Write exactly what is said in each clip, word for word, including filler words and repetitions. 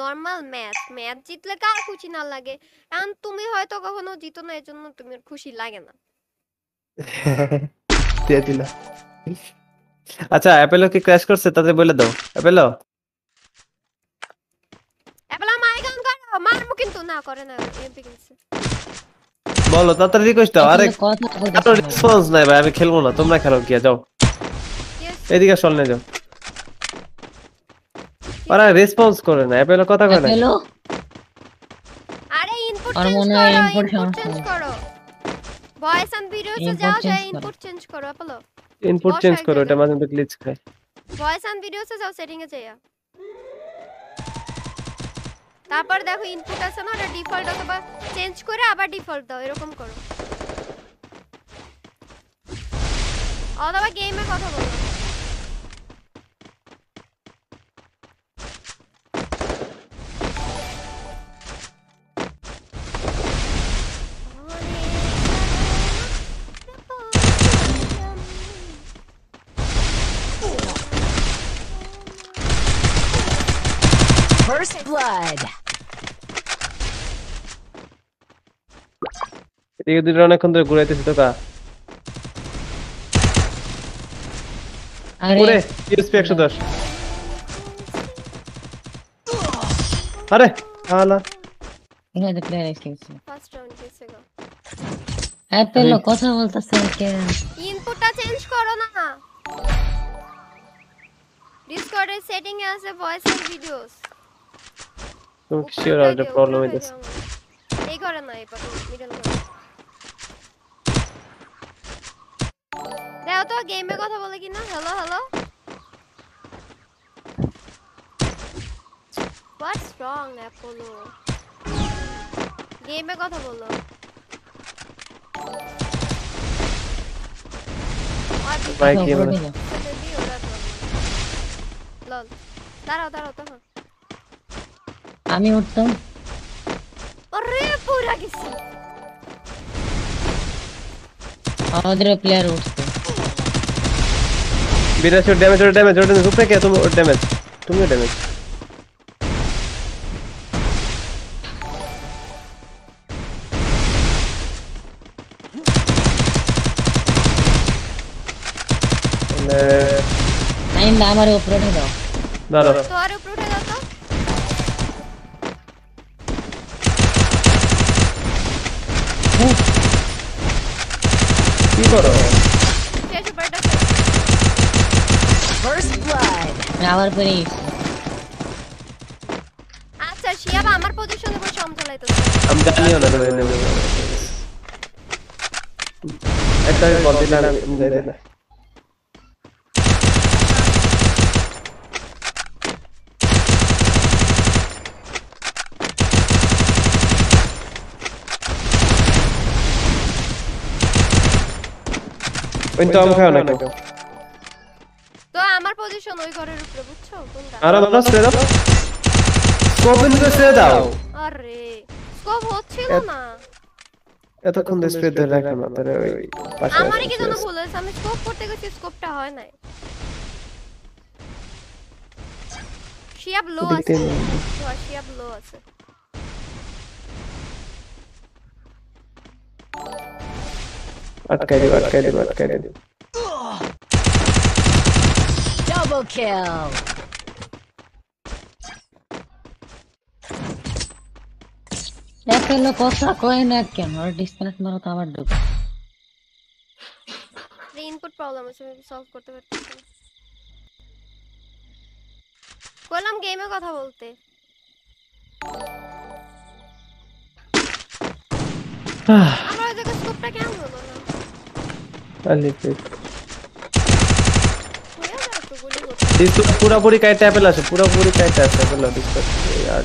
Normal match match জিতলে কার খুশি না লাগে? কারণ তুমি হয়তো কখনো জিতো না, এজন্য তুমি খুশি লাগে না। দিয়ে দিলা। আচ্ছা অ্যাপেলো কি ক্র্যাশ করছে তাতে বলে দাও। অ্যাপেলো অ্যাপেলো মাই গান করো, মারমু কিন্তু না করে না এমপি কিনছে। বলো তাতে রিকোয়েস্ট দাও। আরে কত রেসপন্স নাই ভাই, আমি খেলবো না, তোমরা খেলো গিয়া যাও। এদিকে চলনে যাও। আরে রেসপন্স করে না অ্যাপেলো, কথা কয় না অ্যাপেলো। আরে ইনপুট চেঞ্জ করো, ভয়েস এন্ড ভিডিওতে যাও, যা ইনপুট চেঞ্জ করো অ্যাপেলো। ইনপুট চেঞ্জ করো, এটা মাঝে মধ্যে গ্লিচ খায়। ভয়েস এন্ড ভিডিওতে যাও, সেটিং এ যাও, তারপর দেখো ইনপুট আছে না, এটা ডিফল্ট অথবা চেঞ্জ করে আবার ডিফল্ট দাও, এরকম করো। অথবা গেমে কথা বলো। First blood. এই দুটো অনেকক্ষণ ধরে ঘুরাইতেছি তো কা। আরে ইউএসপি একশো দশ। আরে হালা। ইনা দে প্লেয়ার এক্সকিউশন। ফার্স্ট রাউন্ড এসে গো। অ্যাপেলো কথা বলতাছ কেন? ইনপুটটা চেঞ্জ করো না। ডিসকর্ডের সেটিং এ আছে voice and videos. I'm sure I have a problem with this. They got a knife, but we don't know. Now to a game, I got a wallet. Hello, hello. What's wrong, Apollo? Game, I got a wallet. My game. Lol. That's out, that's out. আমি উঠতাম। আরে পুরা গেছে। আমাদের player উঠছে। বিরাট shot damage ওর damage ওর ড্যামেজ উপরে কে তুমি ওর ড্যামেজ তুমি ওর ড্যামেজ। নাইন দা আমার উপরে উঠে দাও। দাঁড়াও। তোর উপরে উঠে দাও তো। কি করো? শেষ উপরটা ফার্স্ট ব্লাড নাওয়ার পরেই। আচ্ছা শিয়াব আমার পজিশনে বসে আম চালাইতো। আমি জানিও না রে নেব। একটা বল দিলাম আমি যাই না। কিন্তু আম খায় না কেউ তো। আমার পজিশন ওই ঘরের উপরে, বুঝছো? কোনটা আরে বলো স্প্রে দাও, স্কোপ নিতে স্প্রে দাও। আরে স্কোপ হচ্ছিল না এতক্ষণ ধরে, স্প্রে ধরে রাখা না তারে ওই পাশে। আমারে কি জানো ভুল হইছে, আমি স্কোপ করতে গেছি, স্কোপটা হয় না। শিয়াব লো আছে, শিয়াব লো আছে। अटका दे अटका दे अटका दे डबल किल ऐसे लोग कोसा कोई ना क्या और डिस्कनेक्ट मारो तो आवाज डूब री इनपुट प्रॉब्लम उसे सॉल्व करते करते कोलम गेम में कथा बोलते हमारा जगह स्कूप पे क्या बोलो अली पे इसको पूरा पूरी काटता है पहला से पूरा पूरी काटता है पहला इसको यार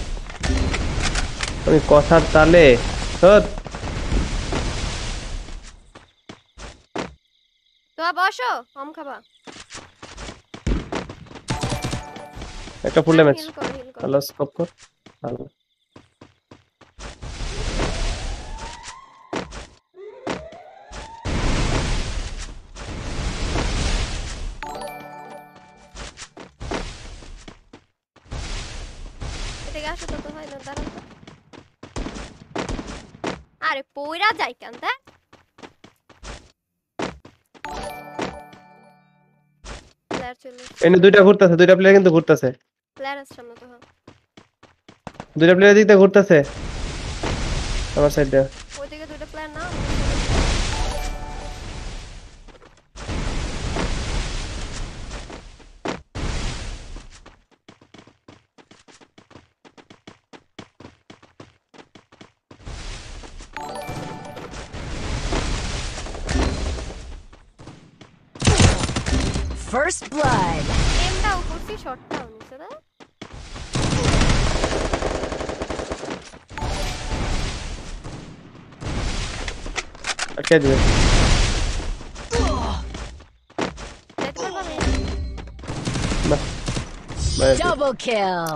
अभी कौसा ताले हट तो अब आशो हम खबा एक का फुल मैच हेलो स्कोप कर हेलो আসো তো হয় না, দাঁড়ান তো। আরে পয়রা যাই কেন তা? প্লেয়ার চলে। এনে দুইটা ঘুরতাছে, দুইটা প্লেয়ার কিন্তু ঘুরতাছে। প্লেয়ার আসছে না তো হ্যাঁ। দুইটা প্লেয়ার দিকটা ঘুরতাছে। আমার সাইড দাও। ওইদিকে দুইটা প্লেয়ার না। First blood. Aim down, kursi shot down, sir. Okay, do it. Double kill.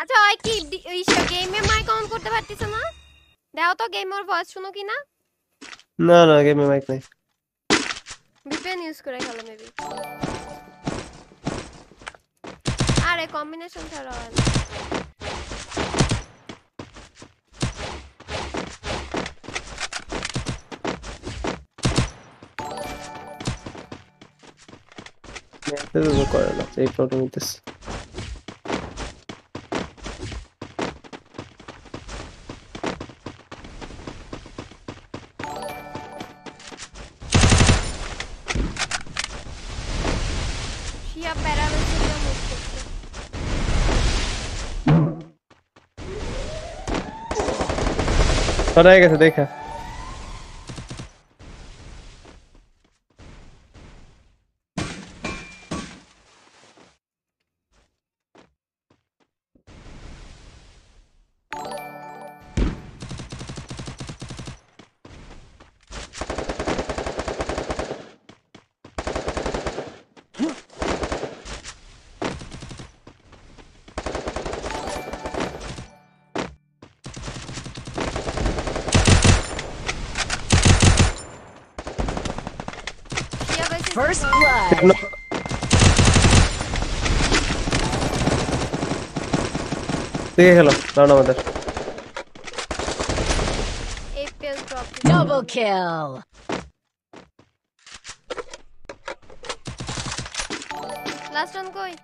Acha, I keep this game mein mic on korte parti chho na? Dao to game or voice shuno ki na? No, no, give me mic please. V P N use kore khalo maybe. Are combination thara. Yeah, this is okay. I'm not problem with this. सड़ाए कैसे देखा First blood. No. Hello. No, no, mother. Double kill. Last one going.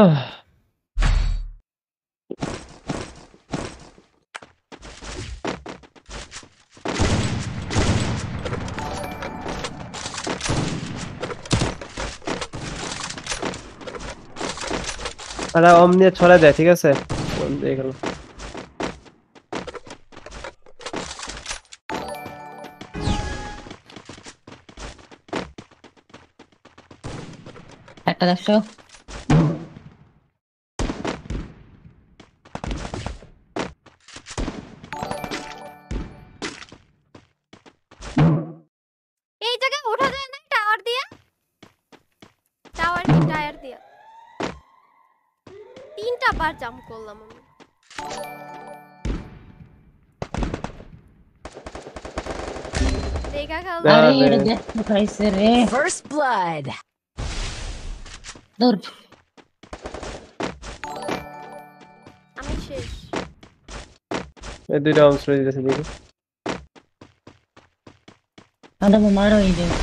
Ah. अरे ओमनी छोड़ा दे ठीक है से देख लो একটা দেখছো জাম্প করলাম আমি দেখা গেল আরে এটা দেখো খাইছে রে ফার্স্ট ব্লাড দূর আমি শেষ এই দুইটা অংশ দিতেছে দেখো আরে মারো এই দেখো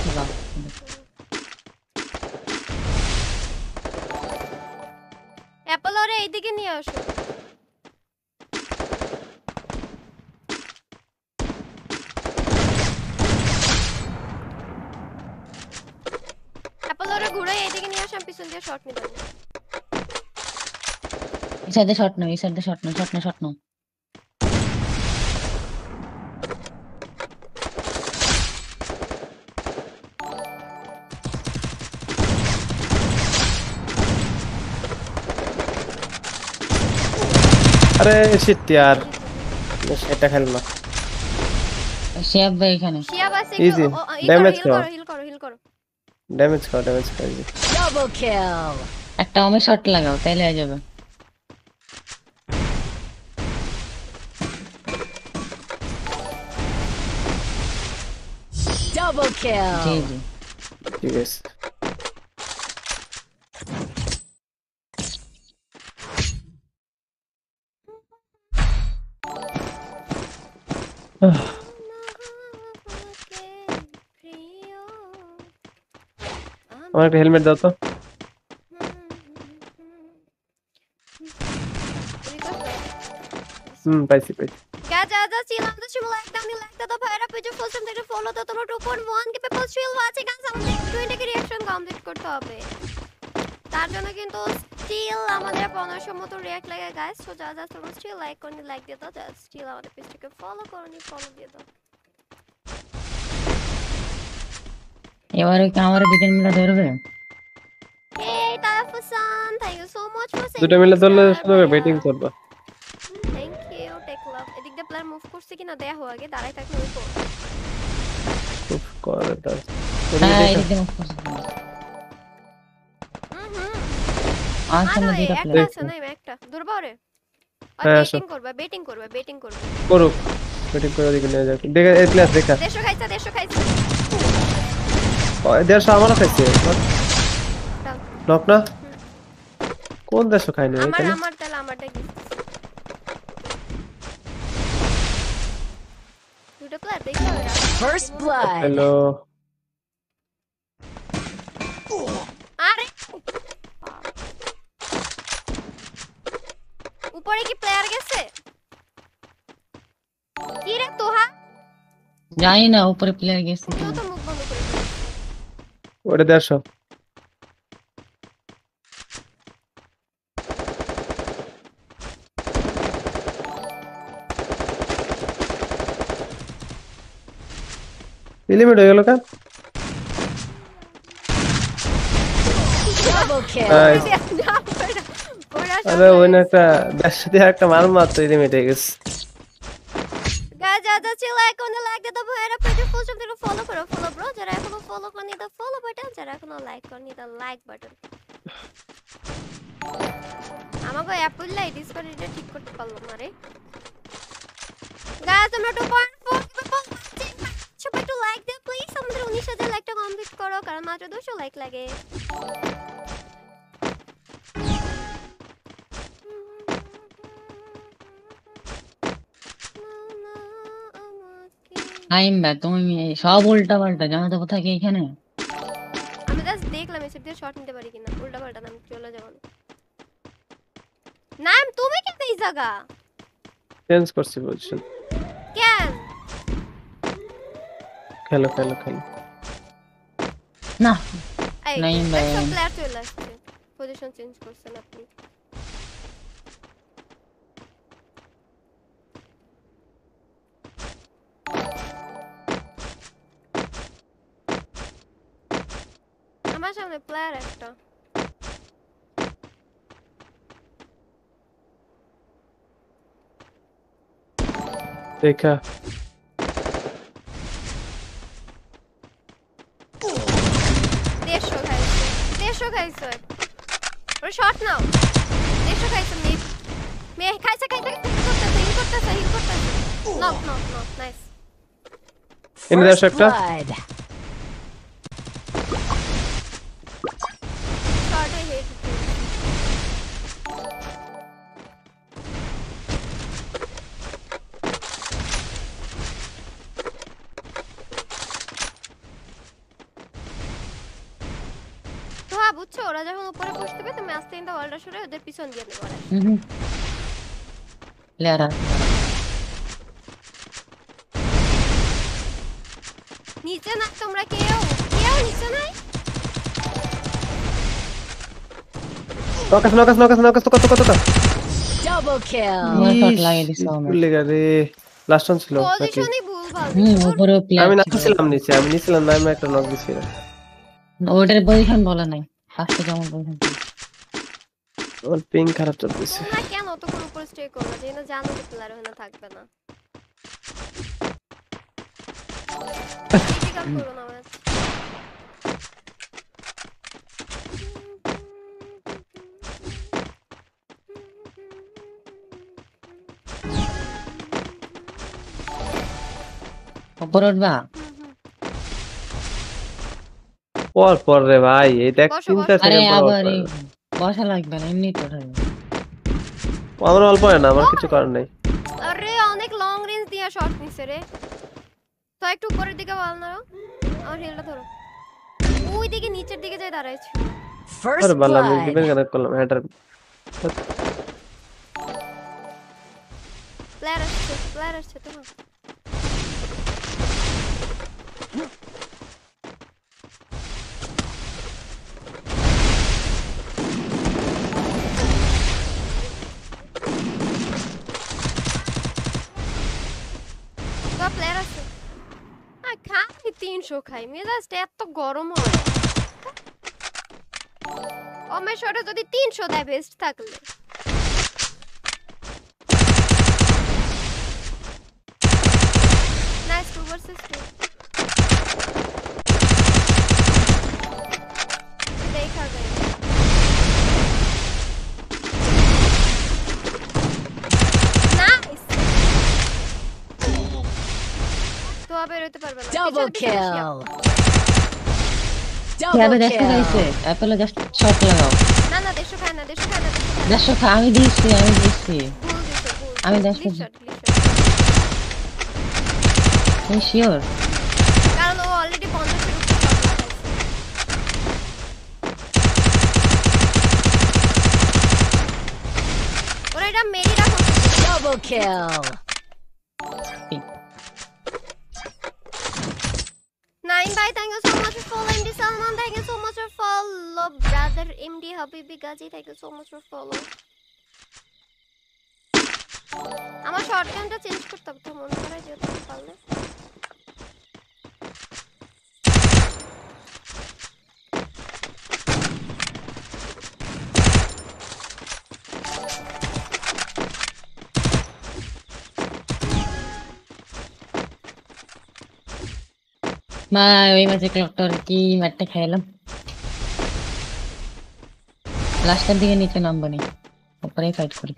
এদিকে নিয়ে আসো অ্যাপল ওরে ঘুরে এদিকে নিয়ে আসো পিছন দিয়ে শট নিতে হবে এই সাইডে শট নাও এই সাইডে শট নাও শট নাও শট নাও अरे शिट यार ये सेटा खेलना शियाब भाई এখানে शियाब আছে ইজি ড্যামেজ করো হিল করো হিল করো ড্যামেজ করো ড্যামেজ করো ডাবল কিল একটা অমে শট লাগাও তাইলে হয়ে যাবে। ডাবল কিল। জি জি ঠিক আছে। আমার একটা হেলমেট দাও তো। হুম পাইছি পাইছি। क्या ज्यादा सीलाम तो शिमला एकदम नहीं लगता तो भाईरा पे जो फर्स्ट टाइम तेरे फॉलो तो तो टू पॉइंट वन के पीपल स्ट्रील वाचिंग का सामने ट्वेंटी के रिएक्शन कंप्लीट করতে হবে। তার জন্য কিন্তু স্টিল আমাদের পনেরোশো মতো রিঅ্যাক্ট লাগে गाइस। সো যা যা তোমরা স্টিল লাইক করনি লাইক দিয়ে দাও, যা স্টিল আমাদের পেজটাকে ফলো করনি ফলো দিয়ে দাও। এবারে কি আমাদের বিকেল মিলা ধরবে? Hey Tafsan thank you so much for saying. দুটো মিলা ধরলে শুধু ব্যাটিং করবে। Thank you take love. এদিক দে প্লেয়ার মুভ করছে কিনা দেয়া হো আগে দাঁড়াই থাকলে ওই তো খুব করে দাও। হ্যাঁ এদিক দে মুভ করছে। আসলে দিরা প্লে আছে না একটা দুর্বরে আর ব্যাটিং করবে ব্যাটিং করবে ব্যাটিং করবে করো ব্যাটিং করে দিকে নিয়ে যাও। দেখ এই প্লেস দেখা দেশো খাইছে দেশো খাইছে ওই দেশো আমারও খাইছে লক না কোন দেশো খাইনি আমার আমার তাহলে আমারটা কি দুটো প্লেস দেখা ফার্স্ট ব্লাড হ্যালো আরে উপরে কি প্লেয়ার গেছে কি রে তোহা জানি না উপরে প্লেয়ার গেছে তো তো মুখ বন্ধ করে ওরে দেখো এলিমিনেট হয়ে গেল কা ডাবল কিল আরে ওনাটা দশটা একটা মার মারতে এর মেটে গেছে। গাইজ আজা চিল আইকন লাইক দাও ভাইরা পেজে ফুল সব থেকে ফলো করো ফলো ব্রো যারা এখনো ফলো করনি দা ফলো বাটন যারা এখনো লাইক করনি দা লাইক বাটন। আমাগো অ্যাপল লাই ডিসকর্ড এটা ঠিক করতে পারলাম আরে। গাইজ তোমরা two point four people team সবাই একটু লাইক দাও প্লিজ আমাদের উনিশ হাজার লাইকটা কমপ্লিট করো কারণ মাত্র দুশো লাইক লাগে। আইম না তুমি সব উল্টা পাল্টা জানা তো কোথায় এখানে আমি জাস্ট দেখলাম এসে দিয়ে শট নিতে পারি কিনা উল্টা পাল্টা নাম চলে যাব নাম তুমি কি এই জায়গা চেঞ্জ করছি পজিশন কেন খেলো খেলো খেলো না নাই নাই প্লেয়ার চলে আসছে পজিশন চেঞ্জ করছেন আপনি আমার সামনে প্লেয়ার একটা দেখা দেশো খাইছো দেশো খাইছো ওর শট নাও দেশো খাইছো মি মে খাইছে খাইছে করতেছে করতেছে করতেছে নক নক নক নাইস এমন দেশো একটা ওরা যখন উপরে বসতে পারে তুমি আস্তে আস্তে ওয়ালটা সরে ওদের পিছন দিয়ে দেবো হুম লেরা নিচে না তোমরা কেউ কেউ নিচে নাই ফোকাস ফোকাস ফোকাস ফোকাস কত কত কত ডাবল কিল আমার শট লাগিয়ে দিছো আমার ভুলে গেছে লাস্ট ওয়ান ছিল পজিশনই ভুল ভাল হুম উপরে প্লেয়ার আমি নামছিলাম নিচে আমি নিচেলাম না আমি একটা নক দিছিলাম ওটার পজিশন ভালো নাই আস্তে যাও বলুন ওর পিং খারাপ চলতেছে না কেন তো কোন উপরে স্টে করবে যে না জানো যে প্লেয়ার হলো থাকবে না ঠিক আছে করো না উপরে উঠবা পর পর রে ভাই এটা তিনটা সেকেন্ড পর বসা লাগবে না এমনি তো থাকবে আমার অল্প না আমার কিছু কারণ নাই আরে অনেক লং রেঞ্জ দিয়া শট নিছে রে তো একটু উপরের দিকে বল না আর হেলটা ধরো ওই দিকে নিচের দিকে যায় দাঁড়াইছে আরে বালা আমি ডিফেন্স কানেক্ট করলাম হেডার প্লেয়ার আছে প্লেয়ার আছে তো তিনশো খাই মেজাজটা এত গরম হয় আমার শটে যদি তিনশো দেয় বেস্ট থাকলে নাইস টু ভার্সেস টু দেখা গেল double kill double kill apple just shot lagao na na desho kha na desho kha na desho kha ami dichi ami dichi ami desho am sure karon o already fifty shot lagao ore eta meri rakho double kill Naim bhai, thank you so much for follow. M D Salman, thank you so much for follow. Brother M D Habibi Ghazi, thank you so much for follow. Amar shotgun ta change korte hobe to mone kore je to parle. मैं वही मजे क्लॉक्टर की मट्टे खेलम last time दिखे नीचे नाम बनी ऊपर ही fight करी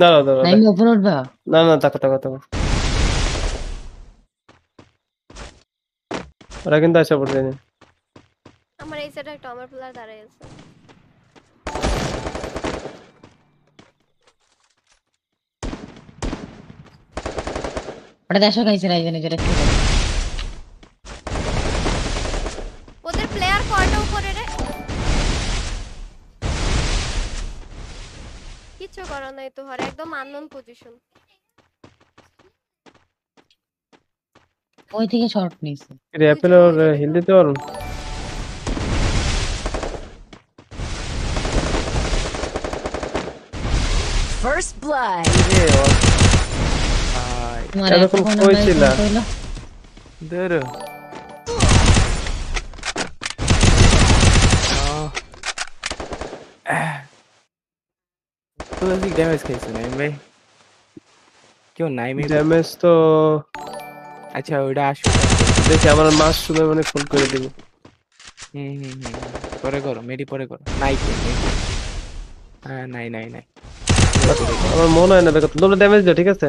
ना ना ना नहीं ऊपर उठ बा ना ना तक तक तक और किंतु ऐसा पड़ देने আমার এই সাইডে একটা আমার প্লেয়ার দাঁড়ায় আছে ওটা দেখো গাইছে রাইজে নিজেরা কি করে ওদের প্লেয়ার কয়টা উপরে রে কিছু করার নাই তো হার একদম আননোন পজিশন ওই থেকে শর্ট নিছে রে অ্যাপল আর হিন্দিতে আর First blood. Chalo tum koi chila. Dero. Tu ek damage kaise nahi bhai? Kyun nahi me damage to acha oda ashu. Dekhi amar mass shune mone phone kore debo. Hmm hmm. Pore koro, meri pore koro. Nai ke. Ha nai nai nai. আমার মনে হয় না বেটা তোমরা damage দাও ঠিক আছে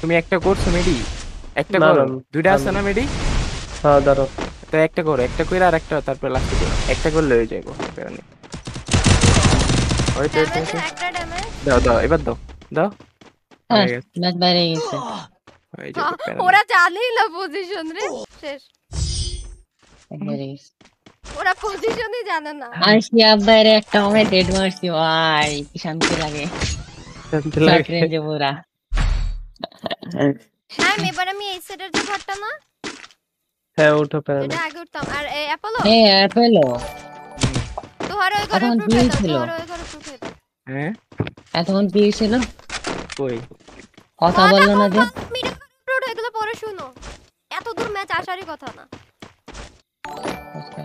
তুমি একটা করছো মেডি একটা করো দুইটা আছে না মেডি হ্যাঁ দাঁড়াও তো একটা করো একটা কইরা আর একটা তারপর লাস্টে করো একটা করলে হয়ে যাবে পেরানি ওই তো একটা ড্যামেজ দাও দাও এবার দাও দাও ম্যাচ বাইরে গেছে ওরা জানেই না পজিশন রে শেষ বাইরে গেছে ওরা পজিশনই জানে না আশিয়া বাইরে একটা ওমে ডেড মারছি ভাই কি শান্তি লাগে শান্তি লাগে রেঞ্জে পুরা হ্যাঁ এবার আমি এই সেটের যে ঘরটা না হ্যাঁ ওঠো প্যারাল এটা আগে উঠতাম আর এই অ্যাপোলো হ্যাঁ অ্যাপোলো তো আর ওই ঘরে উঠে তো আর ওই ঘরে উঠে তো হ্যাঁ এতক্ষণ পিছিয়েছিল কই কথা বললো না যে মিডিয়া করে উঠে গেল পরে শুনো এত দূর ম্যাচ আসারই কথা না আচ্ছা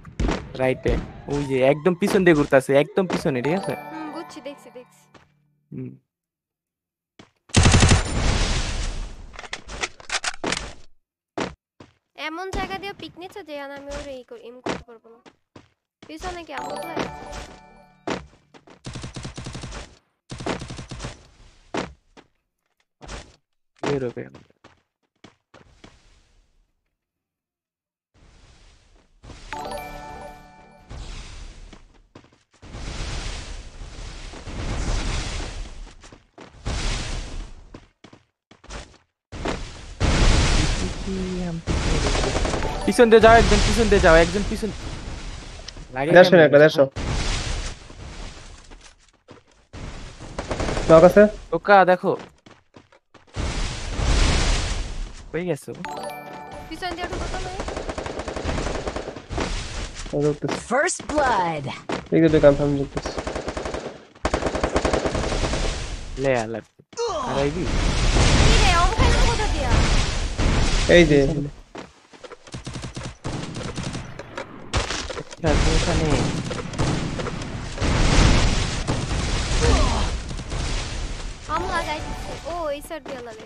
right there. Oh, he is. एकदम पीछे देख रहा है. एकदम पीछे नहीं ठीक है सर. गुड ची देख सी देख सी. एमोन जगह दिया पिकनिक से जाया ना मेरे रही को इम कुछ पर बोलो. पीछे ने क्या बोला है? Zero पे पीछन दे जाओ एकदम पीछन दे जाओ एकदम पीछन लागे दर्शन एकला दर्शन तो कैसे ओका देखो कोई कैसे हो? पीछे इंडिया टू बता मैं। और तो फर्स्ट ब्लड। एक तो काम समझ लेते। ले यार लग। अरे भी। ये ले ओम का इसको बता दिया। ऐ दे। अच्छा तो ऐसा नहीं। हम आ गए थे। ओ इस अर्थ दिया लगे।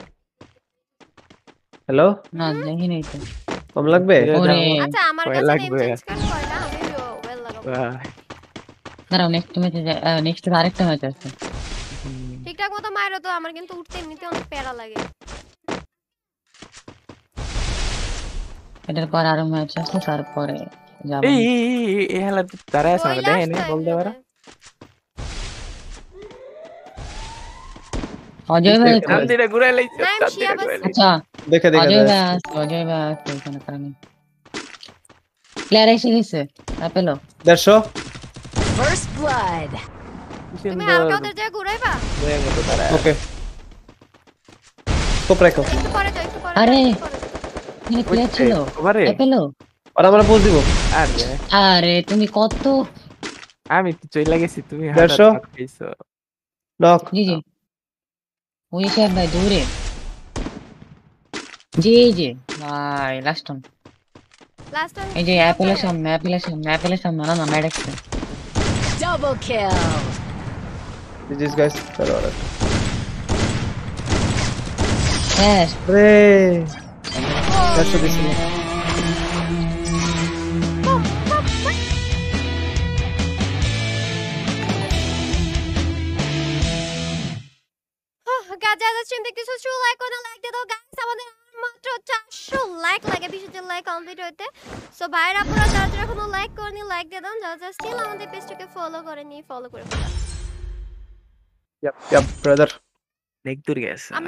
हेलो ना नहीं नहीं तो कम लगबे अच्छा हमारे काছে नेम चेंज कर কইলা আমি ওয়েল লাগাবো দাঁড়াও নেক্সট ম্যাচে নেক্সট আরেকটা ম্যাচ আছে ঠিকঠাক মতো মারো তো আমার কিন্তু উঠতে এমনিতে অনেক প্যারা লাগে এটার পর আরো ম্যাচ আছে তারপরে যাব এই এই হেলা তারা সামনে দেন বল দেবারা अजय भाई हम तेरे गुरा ले अच्छा देखे देखे अजय भाई अजय भाई कोई करना करनी क्लैरिटी नहीं से आप लो दर्शो फर्स्ट ब्लड तुम्हें हल्का उधर जाए गुरा पा ओके तो प्रेको अरे ये प्ले चलो आप लो और আমরা পৌঁছ দিব আরে আরে তুমি কত আমি তো চলে গেছি তুমি দর্শো লক জি জি ওই সব ভাই দূরে জি জি ভাই লাস্ট টাইম লাস্ট টাইম এই যে অ্যাপলের সামনে অ্যাপলের সামনে অ্যাপলের সামনে না না ডাকছে ডাবল কিল দিস গাইস চলো আর হ্যাঁ রে দশ দিছি स्ट्रीम देखते सो शो लाइक करना लाइक दे दो गाइस আমাদের মাত্র চারশো লাইক লাগে বিশ হাজার লাইক কমপ্লিট হতে সো ভাইরা পুরো যারা এখনো লাইক করনি লাইক দে দাও যারা স্টিল আমাদের পেজটাকে ফলো করেনি ফলো করে ফেলো ইয়া ইয়া ব্রাদার নেক দূর গেছে